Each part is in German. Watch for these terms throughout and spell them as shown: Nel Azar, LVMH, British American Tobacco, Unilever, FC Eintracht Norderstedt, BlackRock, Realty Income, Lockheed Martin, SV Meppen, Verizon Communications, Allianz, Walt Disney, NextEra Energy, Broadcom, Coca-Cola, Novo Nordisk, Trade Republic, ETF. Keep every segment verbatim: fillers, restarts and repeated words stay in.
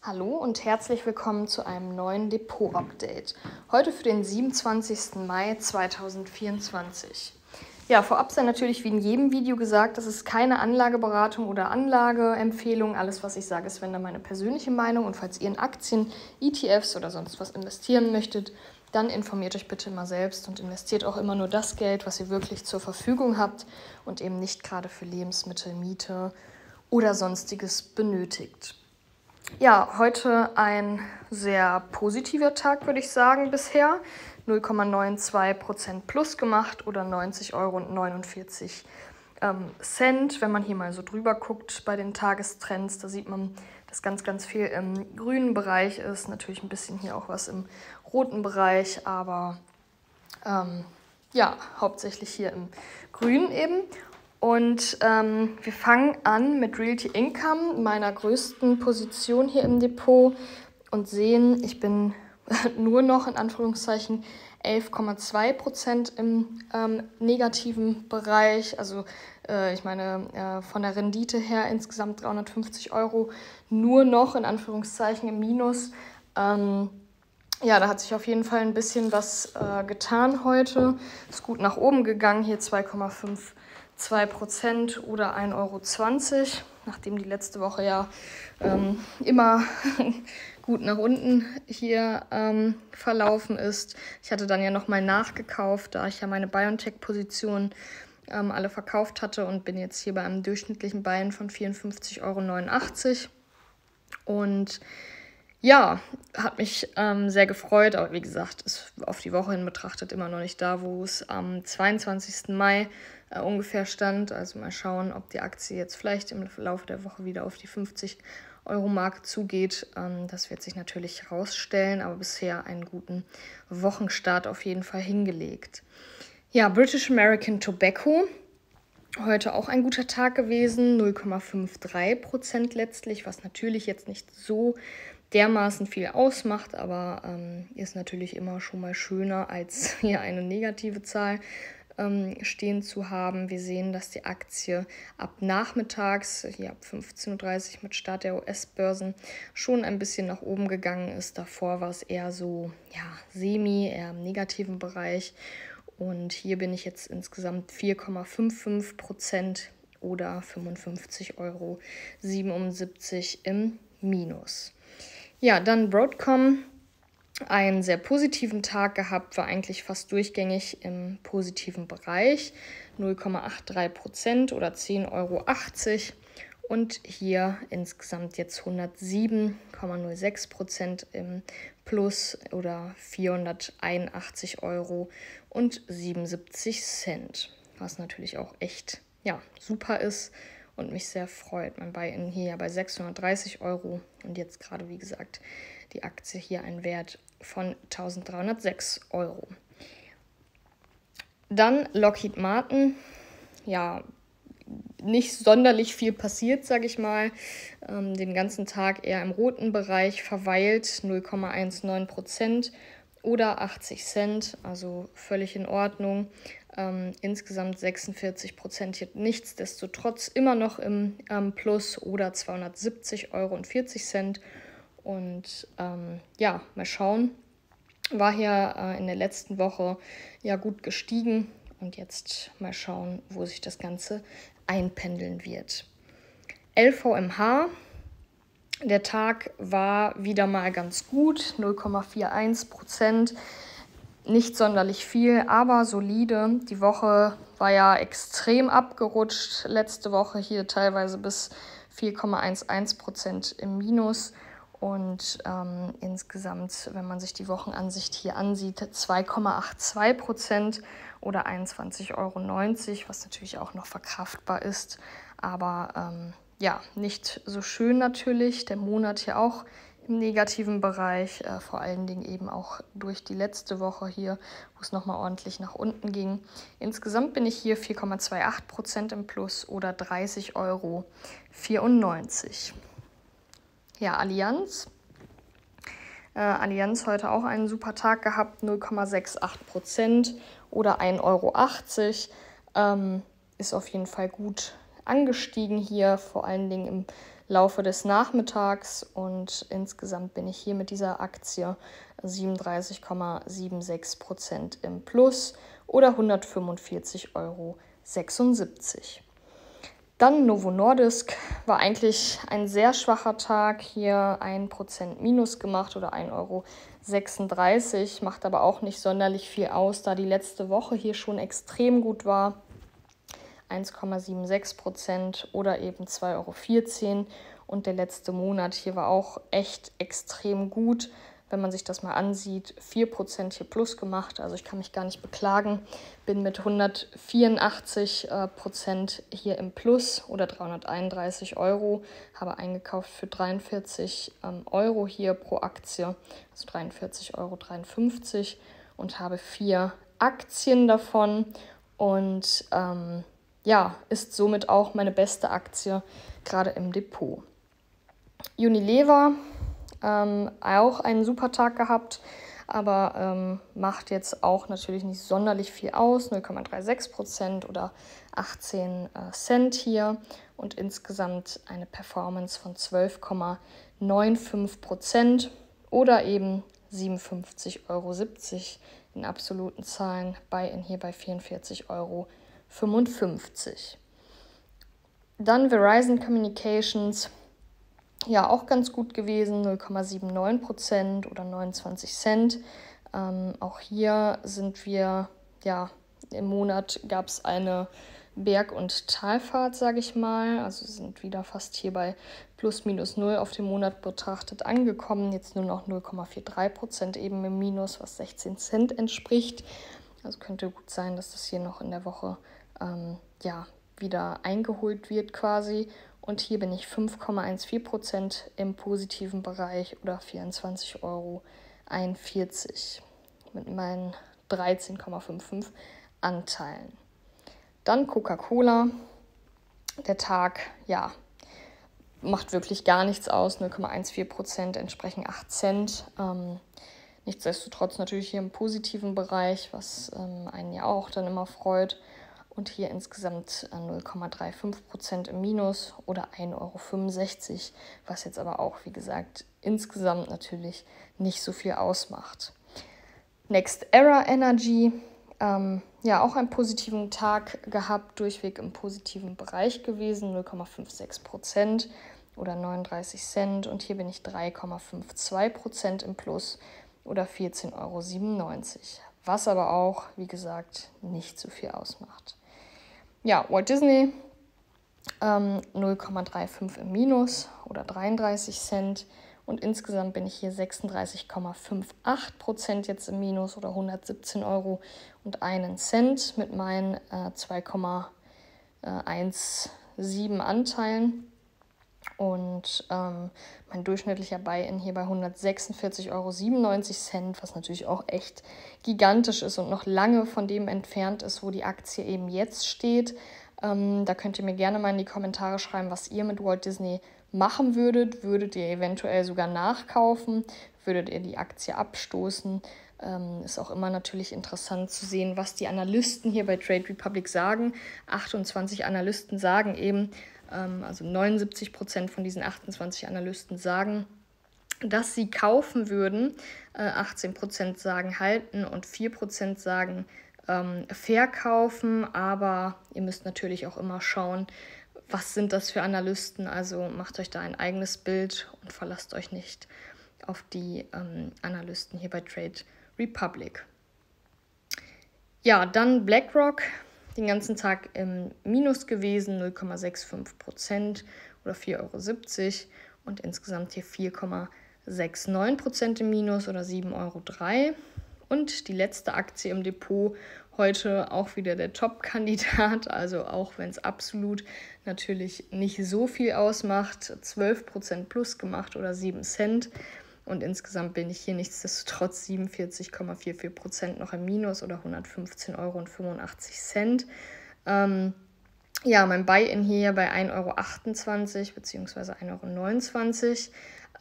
Hallo und herzlich willkommen zu einem neuen Depot-Update. Heute für den siebenundzwanzigsten Mai zweitausendvierundzwanzig. Ja, vorab sei natürlich wie in jedem Video gesagt, das ist keine Anlageberatung oder Anlageempfehlung. Alles, was ich sage, ist, wenn da meine persönliche Meinung. Und falls ihr in Aktien, E T Fs oder sonst was investieren möchtet, dann informiert euch bitte immer selbst und investiert auch immer nur das Geld, was ihr wirklich zur Verfügung habt und eben nicht gerade für Lebensmittel, Miete oder sonstiges benötigt. Ja, heute ein sehr positiver Tag, würde ich sagen, bisher. null Komma neun zwei Prozent plus gemacht oder neunzig Euro neunundvierzig ähm, Cent. Wenn man hier mal so drüber guckt bei den Tagestrends, da sieht man, dass ganz, ganz viel im grünen Bereich ist. Natürlich ein bisschen hier auch was im roten Bereich, aber ähm, ja, hauptsächlich hier im grünen eben. Und ähm, wir fangen an mit Realty Income, meiner größten Position hier im Depot, und sehen, ich bin nur noch in Anführungszeichen elf Komma zwei Prozent im ähm, negativen Bereich. Also äh, ich meine, äh, von der Rendite her insgesamt dreihundertfünfzig Euro nur noch in Anführungszeichen im Minus. Ähm, Ja, da hat sich auf jeden Fall ein bisschen was äh, getan heute. Ist gut nach oben gegangen, hier zwei Komma fünf zwei Prozent oder ein Euro zwanzig, nachdem die letzte Woche ja ähm, immer gut nach unten hier ähm, verlaufen ist. Ich hatte dann ja nochmal nachgekauft, da ich ja meine BioNTech-Position ähm, alle verkauft hatte, und bin jetzt hier bei einem durchschnittlichen Buy-in von vierundfünfzig Euro neunundachtzig. Und ja, hat mich ähm, sehr gefreut, aber wie gesagt, ist auf die Woche hin betrachtet immer noch nicht da, wo es am zweiundzwanzigsten Mai äh, ungefähr stand. Also mal schauen, ob die Aktie jetzt vielleicht im Laufe der Woche wieder auf die fünfzig Euro Marke zugeht. Ähm, das wird sich natürlich herausstellen, aber bisher einen guten Wochenstart auf jeden Fall hingelegt. Ja, British American Tobacco. Heute auch ein guter Tag gewesen, null Komma fünf drei Prozent letztlich, was natürlich jetzt nicht so dermaßen viel ausmacht, aber ähm, ist natürlich immer schon mal schöner, als hier eine negative Zahl ähm, stehen zu haben. Wir sehen, dass die Aktie ab nachmittags, hier ab fünfzehn Uhr dreißig mit Start der U S-Börsen, schon ein bisschen nach oben gegangen ist. Davor war es eher so, ja, semi, eher im negativen Bereich. Und hier bin ich jetzt insgesamt vier Komma fünf fünf Prozent oder fünfundfünfzig Euro siebenundsiebzig im Minus. Ja, dann Broadcom. Einen sehr positiven Tag gehabt, war eigentlich fast durchgängig im positiven Bereich. null Komma acht drei Prozent oder zehn Euro achtzig. Und hier insgesamt jetzt hundertsieben Komma null sechs Prozent im Plus oder vierhunderteinundachtzig Euro und siebenundsiebzig Cent. Was natürlich auch echt, ja, super ist und mich sehr freut. Mein Buy-in hier ja bei sechshundertdreißig Euro und jetzt gerade, wie gesagt, die Aktie hier einen Wert von eintausenddreihundertsechs Euro. Dann Lockheed Martin. Ja, nicht sonderlich viel passiert, sage ich mal. Ähm, den ganzen Tag eher im roten Bereich verweilt, null Komma eins neun Prozent oder achtzig Cent, also völlig in Ordnung. Ähm, insgesamt sechsundvierzig Prozent hier nichtsdestotrotz immer noch im ähm, Plus oder zweihundertsiebzig Euro vierzig. Und ähm, ja, mal schauen. War hier äh, in der letzten Woche ja gut gestiegen. Und jetzt mal schauen, wo sich das Ganze einpendeln wird. L V M H. Der Tag war wieder mal ganz gut, null Komma vier eins Prozent. Nicht sonderlich viel, aber solide. Die Woche war ja extrem abgerutscht. Letzte Woche hier teilweise bis vier Komma eins eins Prozent im Minus. Und ähm, insgesamt, wenn man sich die Wochenansicht hier ansieht, zwei Komma acht zwei Prozent oder einundzwanzig Euro neunzig, was natürlich auch noch verkraftbar ist. Aber ähm, ja, nicht so schön natürlich. Der Monat hier auch im negativen Bereich, äh, vor allen Dingen eben auch durch die letzte Woche hier, wo es nochmal ordentlich nach unten ging. Insgesamt bin ich hier vier Komma zwei acht Prozent im Plus oder dreißig Euro vierundneunzig. Ja, Allianz. Äh, Allianz heute auch einen super Tag gehabt, null Komma sechs acht Prozent oder ein Euro achtzig. Ähm, ist auf jeden Fall gut angestiegen hier, vor allen Dingen im Laufe des Nachmittags, und insgesamt bin ich hier mit dieser Aktie siebenunddreißig Komma sechsundsiebzig Prozent im Plus oder hundertfünfundvierzig Euro sechsundsiebzig. Dann Novo Nordisk, war eigentlich ein sehr schwacher Tag, hier ein Prozent minus gemacht oder ein Euro sechsunddreißig, macht aber auch nicht sonderlich viel aus, da die letzte Woche hier schon extrem gut war, eins Komma sechsundsiebzig Prozent oder eben zwei Euro vierzehn, und der letzte Monat hier war auch echt extrem gut. Wenn man sich das mal ansieht, vier Prozent hier plus gemacht, also ich kann mich gar nicht beklagen, bin mit hundertvierundachtzig äh, Prozent hier im Plus oder dreihunderteinunddreißig Euro, habe eingekauft für dreiundvierzig ähm, Euro hier pro Aktie, also dreiundvierzig Euro dreiundfünfzig, und habe vier Aktien davon, und ähm, ja, ist somit auch meine beste Aktie gerade im Depot. Unilever, Ähm, auch einen super Tag gehabt, aber ähm, macht jetzt auch natürlich nicht sonderlich viel aus, null Komma sechsunddreißig Prozent oder achtzehn Cent hier, und insgesamt eine Performance von zwölf Komma fünfundneunzig Prozent oder eben siebenundfünfzig Euro siebzig in absoluten Zahlen, bei in hier bei vierundvierzig Euro fünfundfünfzig. Dann Verizon Communications, ja, auch ganz gut gewesen, null Komma neunundsiebzig Prozent oder neunundzwanzig Cent. Ähm, auch hier sind wir, ja, im Monat gab es eine Berg- und Talfahrt, sage ich mal. Also sind wieder fast hier bei plus minus null auf den Monat betrachtet angekommen. Jetzt nur noch null Komma dreiundvierzig Prozent eben im Minus, was sechzehn Cent entspricht. Also könnte gut sein, dass das hier noch in der Woche ähm, ja, wieder eingeholt wird quasi. Und hier bin ich fünf Komma vierzehn Prozent im positiven Bereich oder vierundzwanzig Euro einundvierzig mit meinen dreizehn Komma fünfundfünfzig Anteilen. Dann Coca-Cola. Der Tag, ja, macht wirklich gar nichts aus. null Komma vierzehn Prozent entsprechen acht Cent. Ähm, nichtsdestotrotz natürlich hier im positiven Bereich, was ähm, einen ja auch dann immer freut. Und hier insgesamt null Komma fünfunddreißig Prozent im Minus oder ein Euro fünfundsechzig, was jetzt aber auch, wie gesagt, insgesamt natürlich nicht so viel ausmacht. NextEra Energy, ähm, ja, auch einen positiven Tag gehabt, durchweg im positiven Bereich gewesen, null Komma sechsundfünfzig Prozent oder neununddreißig Cent. Und hier bin ich drei Komma zweiundfünfzig Prozent im Plus oder vierzehn Euro siebenundneunzig, was aber auch, wie gesagt, nicht so viel ausmacht. Ja, Walt Disney, ähm, null Komma fünfunddreißig im Minus oder dreiunddreißig Cent, und insgesamt bin ich hier sechsunddreißig Komma achtundfünfzig Prozent jetzt im Minus oder hundertsiebzehn Euro und einen Cent mit meinen äh, zwei Komma siebzehn Anteilen, und ähm, mein durchschnittlicher Buy-in hier bei hundertsechsundvierzig Euro siebenundneunzig, was natürlich auch echt gigantisch ist und noch lange von dem entfernt ist, wo die Aktie eben jetzt steht. Ähm, da könnt ihr mir gerne mal in die Kommentare schreiben, was ihr mit Walt Disney machen würdet. Würdet ihr eventuell sogar nachkaufen? Würdet ihr die Aktie abstoßen? Ähm, ist auch immer natürlich interessant zu sehen, was die Analysten hier bei Trade Republic sagen. achtundzwanzig Analysten sagen eben, also neunundsiebzig Prozent von diesen achtundzwanzig Analysten sagen, dass sie kaufen würden, achtzehn Prozent sagen halten und vier Prozent sagen ähm, verkaufen. Aber ihr müsst natürlich auch immer schauen, was sind das für Analysten. Also macht euch da ein eigenes Bild und verlasst euch nicht auf die ähm, Analysten hier bei Trade Republic. Ja, dann BlackRock. Den ganzen Tag im Minus gewesen, null Komma fünfundsechzig Prozent oder vier Euro siebzig, und insgesamt hier vier Komma neunundsechzig Prozent im Minus oder sieben Euro drei. Und die letzte Aktie im Depot, heute auch wieder der Top-Kandidat, also auch wenn es absolut natürlich nicht so viel ausmacht, zwölf Prozent plus gemacht oder sieben Cent. Und insgesamt bin ich hier nichtsdestotrotz siebenundvierzig Komma vierundvierzig Prozent noch im Minus oder hundertfünfzehn Euro fünfundachtzig. Ähm, ja, mein Buy-in hier bei ein Euro achtundzwanzig bzw. ein Euro neunundzwanzig.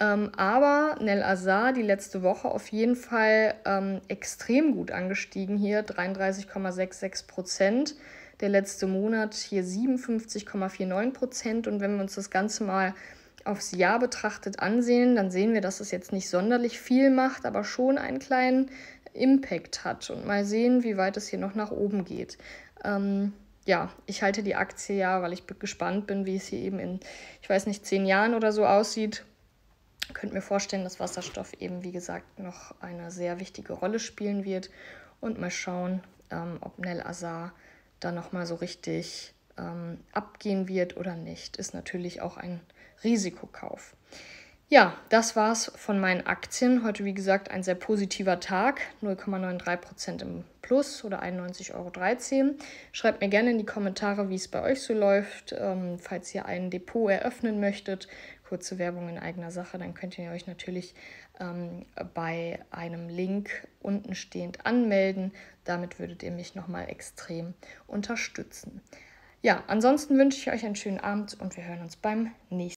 Ähm, aber Nel Azar die letzte Woche auf jeden Fall ähm, extrem gut angestiegen hier, dreiunddreißig Komma sechsundsechzig Prozent. Der letzte Monat hier siebenundfünfzig Komma neunundvierzig Prozent. Und wenn wir uns das Ganze mal aufs Jahr betrachtet ansehen, dann sehen wir, dass es jetzt nicht sonderlich viel macht, aber schon einen kleinen Impact hat. Und mal sehen, wie weit es hier noch nach oben geht. Ähm, ja, ich halte die Aktie ja, weil ich gespannt bin, wie es hier eben in, ich weiß nicht, zehn Jahren oder so aussieht. Ihr könnt mir vorstellen, dass Wasserstoff eben, wie gesagt, noch eine sehr wichtige Rolle spielen wird. Und mal schauen, ähm, ob Nel Azar da nochmal so richtig ähm, abgehen wird oder nicht. Ist natürlich auch ein Risikokauf. Ja, das war's von meinen Aktien. Heute, wie gesagt, ein sehr positiver Tag. null Komma neun drei Prozent im Plus oder einundneunzig Euro dreizehn. Schreibt mir gerne in die Kommentare, wie es bei euch so läuft. Ähm, falls ihr ein Depot eröffnen möchtet, kurze Werbung in eigener Sache, dann könnt ihr euch natürlich ähm, bei einem Link unten stehend anmelden. Damit würdet ihr mich nochmal extrem unterstützen. Ja, ansonsten wünsche ich euch einen schönen Abend und wir hören uns beim nächsten Mal.